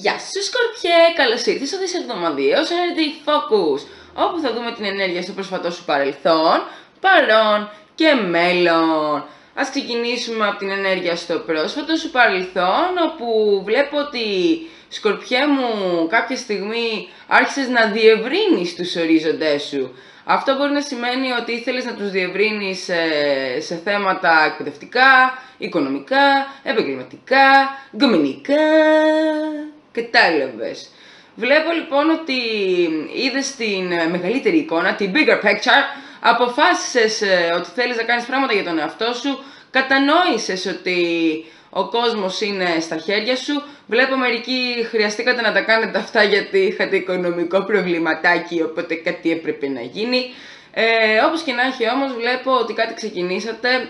Γεια σου Σκορπιέ, καλώς ήρθες στο δισεβδομαδιαίο Energy Focus, όπου θα δούμε την ενέργεια στο προσφατό σου παρελθόν, παρόν και μέλλον. Ας ξεκινήσουμε από την ενέργεια στο πρόσφατο σου παρελθόν, όπου βλέπω ότι Σκορπιέ μου κάποια στιγμή άρχισες να διευρύνεις τους ορίζοντές σου. Αυτό μπορεί να σημαίνει ότι ήθελες να τους διευρύνεις σε θέματα εκπαιδευτικά, οικονομικά, επαγγελματικά, γκομενικά. Κατάλαβες. Βλέπω λοιπόν ότι είδες την μεγαλύτερη εικόνα, την bigger picture, αποφάσισες ότι θέλεις να κάνεις πράγματα για τον εαυτό σου, κατανόησες ότι ο κόσμος είναι στα χέρια σου. Βλέπω μερικοί χρειαστήκατε να τα κάνετε αυτά γιατί είχατε οικονομικό προβληματάκι, οπότε κάτι έπρεπε να γίνει. Όπως και να έχει όμως, βλέπω ότι κάτι ξεκινήσατε.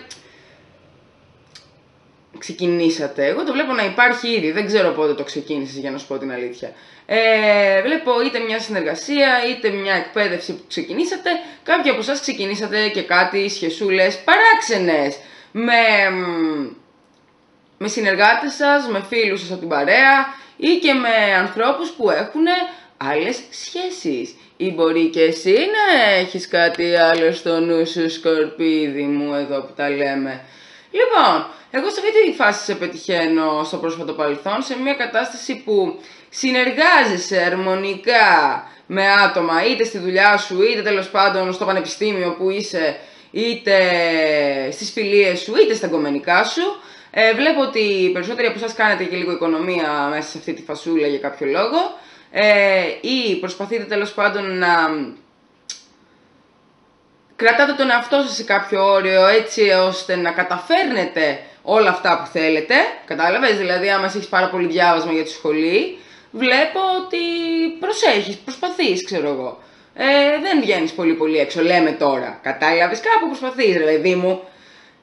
Εγώ το βλέπω να υπάρχει ήδη, δεν ξέρω πότε το ξεκίνησες για να σου πω την αλήθεια. Βλέπω είτε μια συνεργασία είτε μια εκπαίδευση που ξεκινήσατε. Κάποιοι από εσάς ξεκινήσατε και κάτι σχεσούλες παράξενες με συνεργάτες σας, με φίλους σας από την παρέα ή και με ανθρώπους που έχουν άλλες σχέσεις. Ή μπορεί και εσύ να έχεις κάτι άλλο στο νου σου, σκορπίδι μου, εδώ που τα λέμε. Λοιπόν, εγώ σε αυτή τη φάση σε πετυχαίνω στο πρόσφατο παρελθόν, σε μια κατάσταση που συνεργάζεσαι αρμονικά με άτομα, είτε στη δουλειά σου, είτε τέλος πάντων στο πανεπιστήμιο που είσαι, είτε στις φιλίες σου, είτε στα γκομενικά σου. Βλέπω ότι οι περισσότεροι από εσάς κάνετε και λίγο οικονομία μέσα σε αυτή τη φασούλα για κάποιο λόγο, ή προσπαθείτε τέλος πάντων να κρατάτε τον εαυτό σας σε κάποιο όριο έτσι ώστε να καταφέρνετε όλα αυτά που θέλετε. Κατάλαβες, δηλαδή άμα έχεις πάρα πολύ διάβασμα για τη σχολή, βλέπω ότι προσέχεις, προσπαθείς, ξέρω εγώ. Δεν βγαίνεις πολύ πολύ έξω, λέμε τώρα. Κατάλαβες, κάπου προσπαθείς ρε παιδί μου.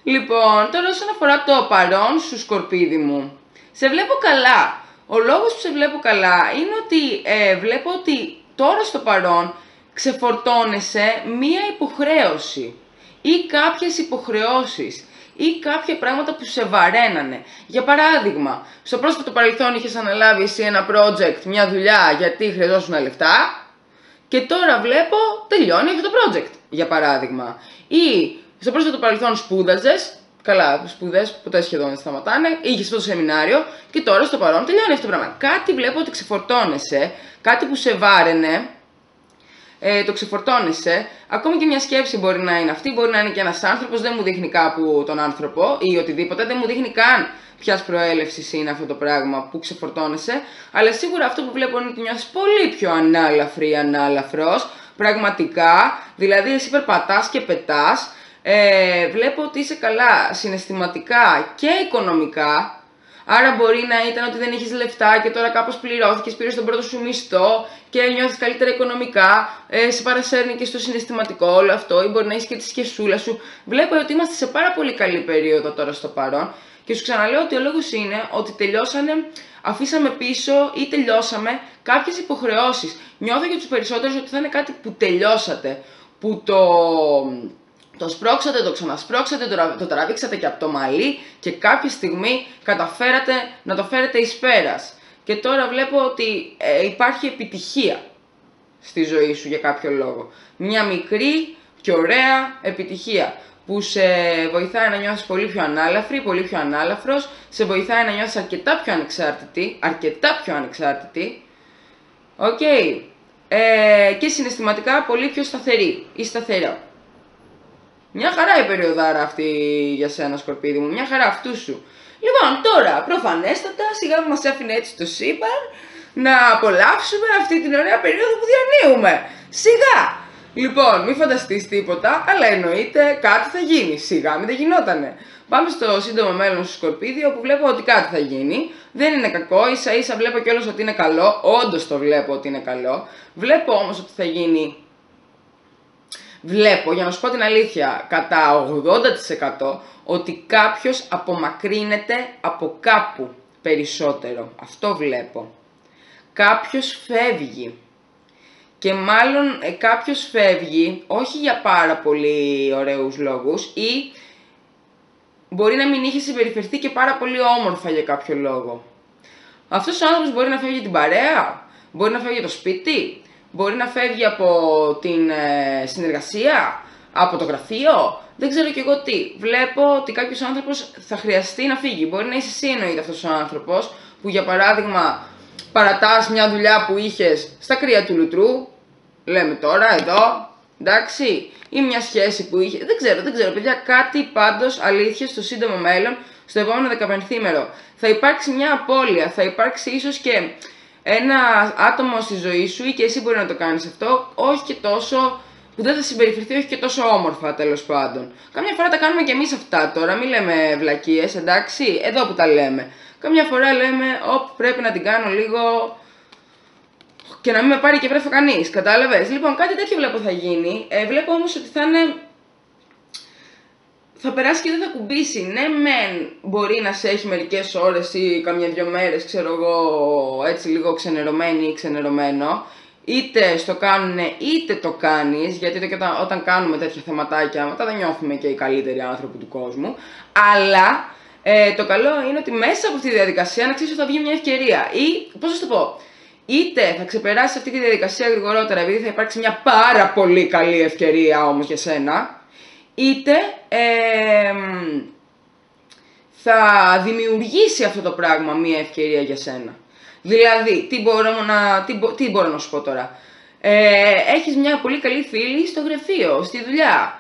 Λοιπόν, τώρα όσον αφορά το παρόν σου, σκορπίδι μου, σε βλέπω καλά. Ο λόγος που σε βλέπω καλά είναι ότι βλέπω ότι τώρα στο παρόν ξεφορτώνεσαι μία υποχρέωση ή κάποιες υποχρεώσεις ή κάποια πράγματα που σε βαραίνανε. Για παράδειγμα, στο πρόσφατο παρελθόν είχες αναλάβει εσύ ένα project, μια δουλειά, γιατί χρειαζόσουν λεφτά και τώρα βλέπω τελειώνει αυτό το project, για παράδειγμα. Ή στο πρόσφατο παρελθόν σπούδαζες, καλά, σπουδές ποτέ σχεδόν δεν σταματάνε, είχες αυτό το σεμινάριο και τώρα στο παρόν τελειώνει αυτό το πράγμα. Κάτι βλέπω ότι ξεφορτώνεσαι, κάτι που σε βάραινε, το ξεφορτώνεσαι. Ακόμη και μια σκέψη μπορεί να είναι αυτή, μπορεί να είναι και ένας άνθρωπος, δεν μου δείχνει κάπου τον άνθρωπο ή οτιδήποτε, δεν μου δείχνει καν ποιας προέλευσης είναι αυτό το πράγμα που ξεφορτώνεσαι, αλλά σίγουρα αυτό που βλέπω είναι μια πολύ πιο ανάλαφρη, ανάλαφρος, πραγματικά, δηλαδή εσύ περπατάς και πετάς. Βλέπω ότι είσαι καλά συναισθηματικά και οικονομικά, άρα μπορεί να ήταν ότι δεν είχες λεφτά και τώρα κάπως πληρώθηκες, πήρες τον πρώτο σου μισθό και νιώθεις καλύτερα οικονομικά, σε παρασέρνει και στο συναισθηματικό όλο αυτό, ή μπορεί να είσαι και τη σχεσούλα σου. Βλέπω ότι είμαστε σε πάρα πολύ καλή περίοδο τώρα στο παρόν και σου ξαναλέω ότι ο λόγος είναι ότι αφήσαμε πίσω ή τελειώσαμε κάποιες υποχρεώσεις. Νιώθω για τους περισσότερους ότι θα είναι κάτι που τελειώσατε, που το σπρώξατε, το ξανασπρώξατε, το τραβήξατε και από το μαλλί και κάποια στιγμή καταφέρατε να το φέρετε εις πέρας. Και τώρα βλέπω ότι υπάρχει επιτυχία στη ζωή σου για κάποιο λόγο. Μια μικρή και ωραία επιτυχία που σε βοηθάει να νιώσεις πολύ πιο ανάλαφρη, πολύ πιο ανάλαφρος, σε βοηθάει να νιώσεις αρκετά πιο ανεξάρτητη, οκ. Και συναισθηματικά πολύ πιο σταθερή ή σταθερό. Μια χαρά η περιοδάρα αυτή για σένα, σκορπίδι μου, μια χαρά αυτού σου. Λοιπόν, τώρα προφανέστατα σιγά που μας έφυγε έτσι το σύμπαν να απολαύσουμε αυτή την ωραία περίοδο που διανύουμε. Σιγά! Λοιπόν, μην φανταστείς τίποτα, αλλά εννοείται κάτι θα γίνει. Σιγά μην τα γινότανε. Πάμε στο σύντομο μέλλον σου, σκορπίδι, όπου βλέπω ότι κάτι θα γίνει. Δεν είναι κακό, ίσα ίσα βλέπω κιόλας ότι είναι καλό. Όντως το βλέπω ότι είναι καλό. Βλέπω όμως ότι θα γίνει. Βλέπω, για να σου πω την αλήθεια, κατά 80% ότι κάποιος απομακρύνεται από κάπου περισσότερο. Αυτό βλέπω. Κάποιος φεύγει. Και μάλλον κάποιος φεύγει όχι για πάρα πολύ ωραίους λόγους ή μπορεί να μην είχε συμπεριφερθεί και πάρα πολύ όμορφα για κάποιο λόγο. Αυτός ο άνθρωπος μπορεί να φεύγει για την παρέα, μπορεί να φεύγει για το σπίτι, μπορεί να φεύγει από την συνεργασία, από το γραφείο, δεν ξέρω κι εγώ τι. Βλέπω ότι κάποιος άνθρωπος θα χρειαστεί να φύγει. Μπορεί να είσαι εσύ εννοείται αυτός ο άνθρωπος που για παράδειγμα παρατάς μια δουλειά που είχες στα κρύα του λουτρού, λέμε τώρα εδώ, εντάξει, ή μια σχέση που είχε. Δεν ξέρω, παιδιά, κάτι πάντως αλήθεια στο σύντομο μέλλον, στο επόμενο 15ήμερο, θα υπάρξει μια απώλεια, θα υπάρξει ίσως και ένα άτομο στη ζωή σου ή και εσύ μπορεί να το κάνεις αυτό, όχι και τόσο, που δεν θα συμπεριφερθεί όχι και τόσο όμορφα τέλος πάντων. Καμιά φορά τα κάνουμε και εμείς αυτά τώρα, μην λέμε βλακίες, εντάξει, εδώ που τα λέμε. Καμιά φορά λέμε, όπου πρέπει να την κάνω λίγο και να μην με πάρει και βρέφω κανείς, κατάλαβες. Λοιπόν, κάτι τέτοιο βλέπω θα γίνει, βλέπω όμως ότι θα είναι... Θα περάσει και δεν θα κουμπίσει. Ναι, μεν μπορεί να σε έχει μερικές ώρες ή καμιά δυο μέρες, ξέρω εγώ, έτσι λίγο ξενερωμένη ή ξενερωμένο. Είτε στο κάνουνε είτε το κάνεις, γιατί όταν κάνουμε τέτοια θεματάκια, μετά δεν νιώθουμε και οι καλύτεροι άνθρωποι του κόσμου. Αλλά το καλό είναι ότι μέσα από αυτή τη διαδικασία να ξέρεις ότι θα βγει μια ευκαιρία. Ή, πώς θα σου το πω, είτε θα ξεπεράσεις αυτή τη διαδικασία γρηγορότερα, επειδή θα υπάρξει μια πάρα πολύ καλή ευκαιρία όμως για σένα. Είτε θα δημιουργήσει αυτό το πράγμα μία ευκαιρία για σένα. Δηλαδή, τι μπορώ να σου πω τώρα. Έχεις μια πολύ καλή φίλη στο γραφείο, στη δουλειά.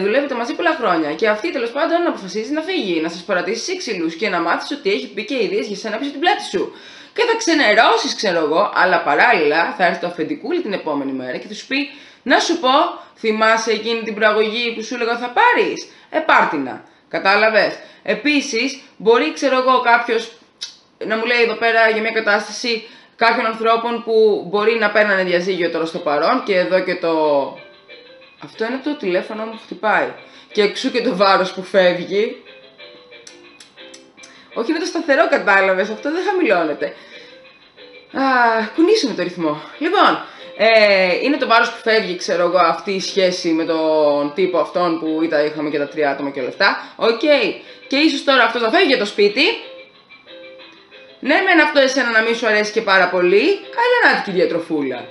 Δουλεύετε μαζί πολλά χρόνια και αυτή τέλος πάντων αποφασίζει να φύγει, να σας παρατήσει ξύλους και να μάθεις ότι έχει πει και ιδέες για σένα πίσω την πλάτη σου. Και θα ξενερώσεις, ξέρω εγώ, αλλά παράλληλα θα έρθει το αφεντικούλι την επόμενη μέρα και θα σου πει: να σου πω, θυμάσαι εκείνη την προαγωγή που σου έλεγα θα πάρεις? Πάρτινα, κατάλαβες. Επίσης, μπορεί, ξέρω εγώ, κάποιος να μου λέει εδώ πέρα για μια κατάσταση κάποιων ανθρώπων που μπορεί να παίρνανε διαζύγιο τώρα στο παρόν και εδώ και το... Αυτό είναι το τηλέφωνο μου που χτυπάει. Και εξού και το βάρος που φεύγει. Όχι με το σταθερό, κατάλαβες, αυτό δεν χαμηλώνεται. Κουνήσουμε το ρυθμό. Λοιπόν... είναι το βάρος που φεύγει, ξέρω εγώ, αυτή η σχέση με τον τύπο αυτόν που είχαμε και τα 3 άτομα και όλα αυτά. Οκ. Και ίσως τώρα αυτός να φεύγει για το σπίτι. Ναι, μεν αυτό εσένα να μην σου αρέσει και πάρα πολύ, αλλά να τη διατροφούλα.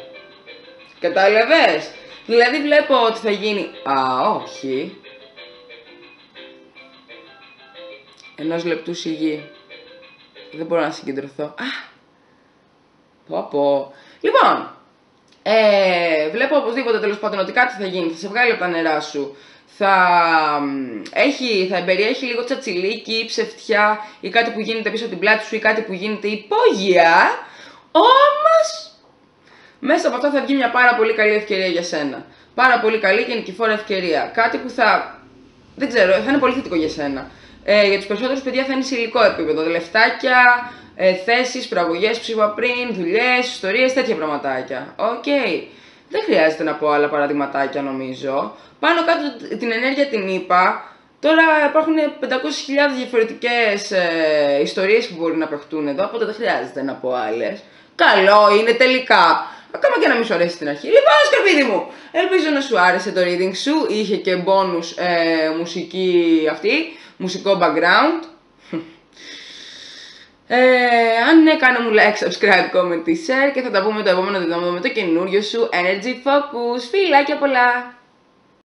Κατάλαβες. Δηλαδή βλέπω ότι θα γίνει. Όχι. 1 λεπτού σιγή. Δεν μπορώ να συγκεντρωθώ. Λοιπόν. Βλέπω οπωσδήποτε τέλος πάντων ότι κάτι θα γίνει, θα σε βγάλει από τα νερά σου, θα περιέχει λίγο τσατσιλίκι ή ψευτιά ή κάτι που γίνεται πίσω από την πλάτη σου ή κάτι που γίνεται υπόγεια, όμως μέσα από αυτό θα βγει μια πάρα πολύ καλή ευκαιρία για σένα, πάρα πολύ καλή και νικηφόρα ευκαιρία, κάτι που θα, δεν ξέρω, θα είναι πολύ θετικό για σένα. Για τους περισσότερους παιδιά θα είναι σε υλικό επίπεδο, λεφτάκια, θέσεις, προαγωγές που είπα πριν, δουλειές, ιστορίες, τέτοια πραγματάκια. Οκ. Δεν χρειάζεται να πω άλλα παραδειγματάκια νομίζω. Πάνω κάτω την ενέργεια την είπα. Τώρα υπάρχουν 500.000 διαφορετικές ιστορίες που μπορεί να παιχτούν εδώ, οπότε δεν χρειάζεται να πω άλλες. Καλό είναι τελικά. Ακόμα και να μην σου αρέσει στην αρχή. Λοιπόν, σκορπίδι μου, ελπίζω να σου άρεσε το reading σου. Είχε και bonus μουσική αυτή, μουσικό background. Αν ναι, κάνε μου like, subscribe, comment, share και θα τα πούμε το επόμενο διδόμο με το καινούριο σου Energy Focus. Φιλάκια πολλά!